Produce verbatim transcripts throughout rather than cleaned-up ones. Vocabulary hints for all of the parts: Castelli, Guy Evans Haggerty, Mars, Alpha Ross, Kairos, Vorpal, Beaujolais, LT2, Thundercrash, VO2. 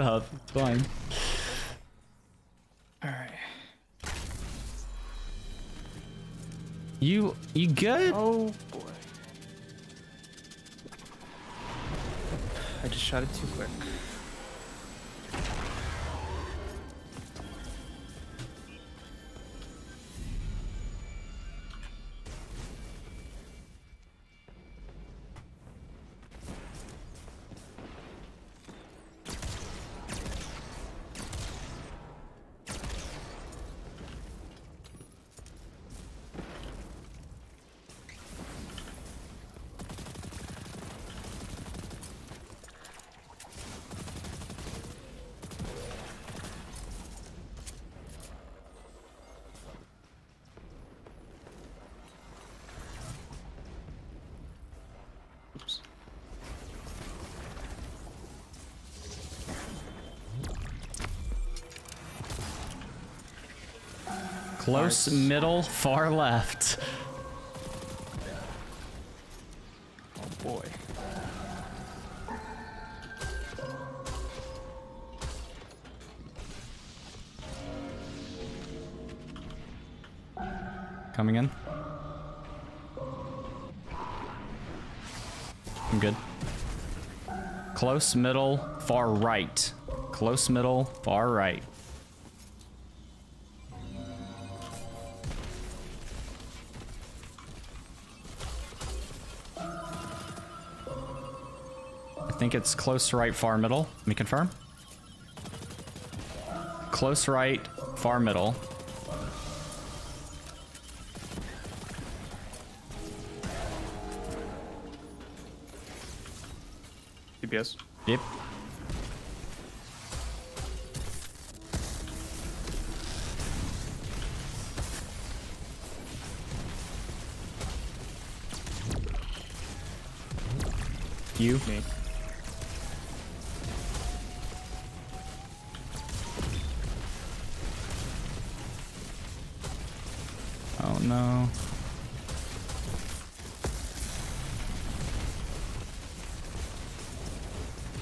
health. It's fine. All right. You you good? Oh boy. I just shot it too quick. Close, middle, far left. Oh boy. Coming in. I'm good. Close, middle, far right. Close, middle, far right. I think it's close right, far middle. Let me confirm. Close right, far middle. G P S. Yep. You. Me. No.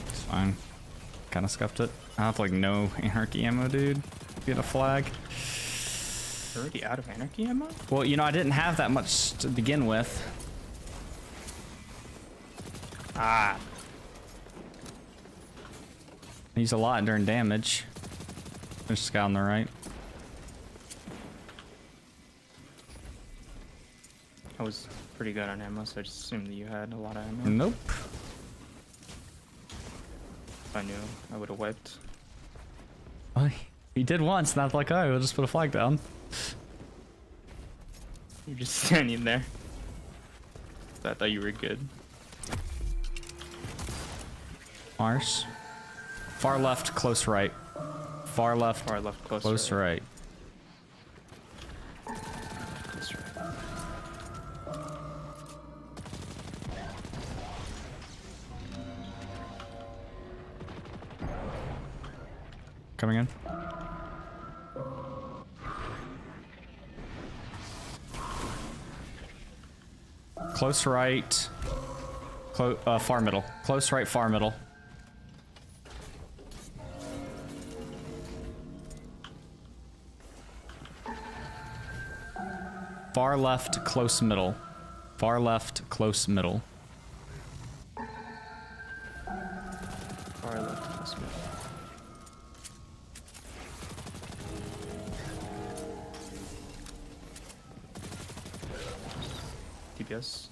It's fine. Kind of scuffed it. I have like no anarchy ammo, dude. Get a flag. Already out of anarchy ammo? Well, you know, I didn't have that much to begin with. Ah. I use a lot during damage. There's this guy on the right. I was pretty good on ammo, so I just assumed that you had a lot of ammo. Nope. If I knew, I would have wiped. Oh, you did once, not like I. We'll just put a flag down. You're just standing there. I thought you were good. Mars. Far left, close right. Far left, Far left close, close right. right. Coming in. Close right, clo uh, far middle. Close right, far middle. Far left, close middle. Far left, close middle. Far left, close middle. Yes.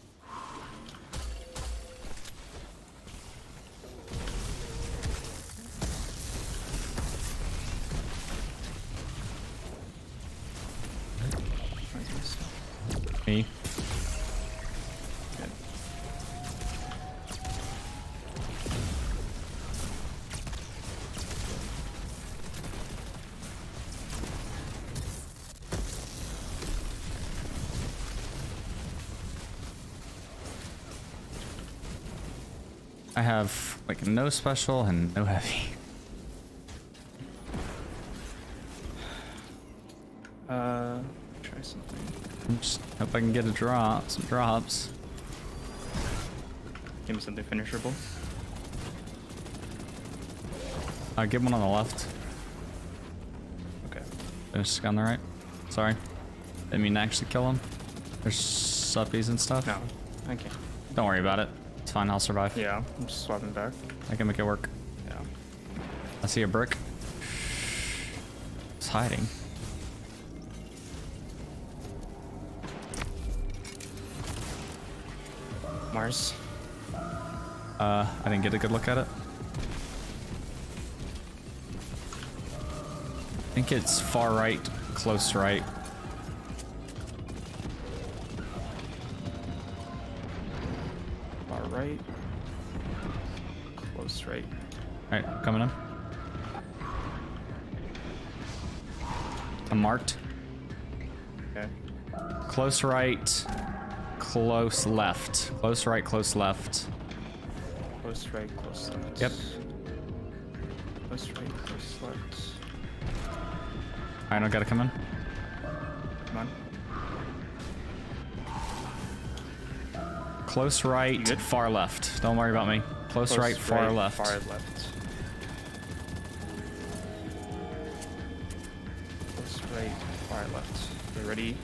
Me. Good. I have like no special and no heavy. Uh, try something. I'm just hope I can get a drop, some drops. Give me something finishable. I get one on the left. Okay. There's a guy on the right. Sorry. Didn't mean to actually kill him. There's suppies and stuff. No. Thank you. Don't worry about it. It's fine. I'll survive. Yeah. I'm just swapping back. I can make it work. Yeah. I see a brick. It's hiding. Mars. Uh, I didn't get a good look at it. I think it's far right, close right. Far right, close right. All right, coming in. I'm marked. Okay. Close right, close left. Close right, close left. Close right, close left. Yep. Close right, close left. Alright, I gotta come in. Come on. Close right, far left. Don't worry about me. Close, Close right, far right, left. Far left. Close right, far left. We ready?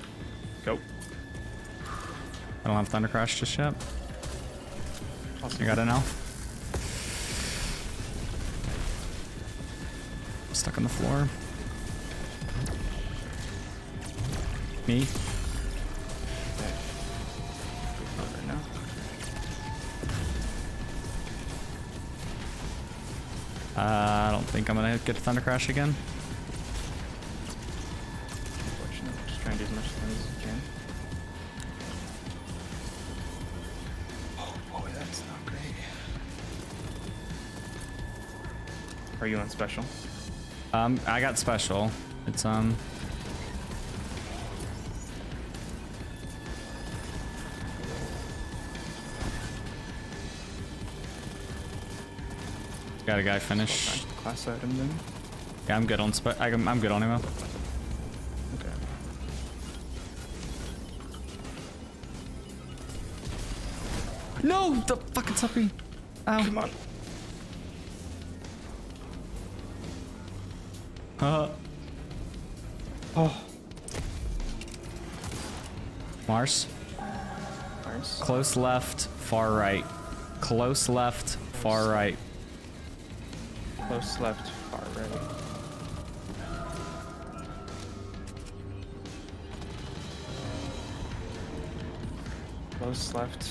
Go. I don't have Thundercrash just yet. Awesome. You got it now? Stuck on the floor. Me. Uh, I don't think I'm gonna get a Thundercrash again. Unfortunately, I'm just trying to do as much damage as I can. Oh boy, that's not great. Are you on special? Um, I got special. It's um. Got a guy finish. Class item then. Yeah, I'm good on spe I, I'm good on him. Up. Okay. No, the fucking tuppy. Ow. Come on. Uh. Oh. Mars. Mars. Close left, far right. Close left, far right. Close left, far right. Close left,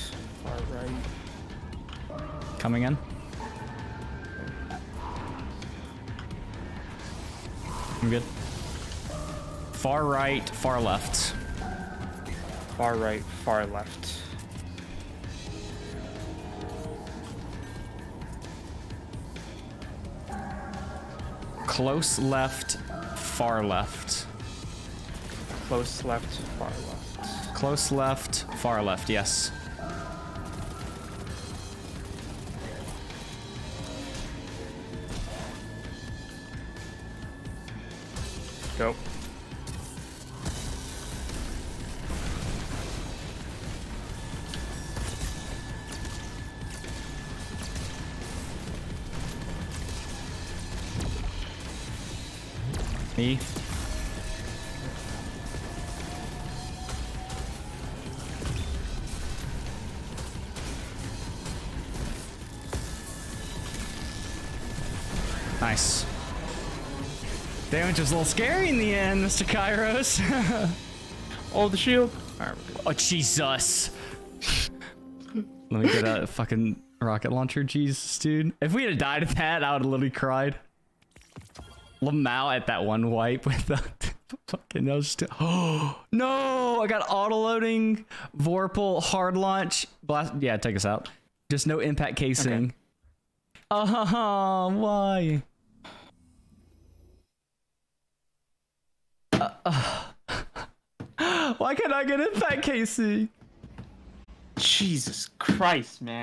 far right. Coming in. I'm good. Far right, far left. Far right, far left. Close left, far left. Close left, far left. Close left, far left, yes. Go. Me. Nice. Damage was a little scary in the end, Mister Kairos. Oh, the shield. Right, oh, Jesus. Let me get a fucking rocket launcher. Jesus, dude. If we had died of that, I would have literally cried. Lamau at that one wipe with the fucking nose. Oh no! I got auto loading, Vorpal, hard launch, blast. Yeah, take us out. Just no impact casing. Ah, okay. uh-huh, why? Uh, uh. Why can't I get impact casing? Jesus Christ, man.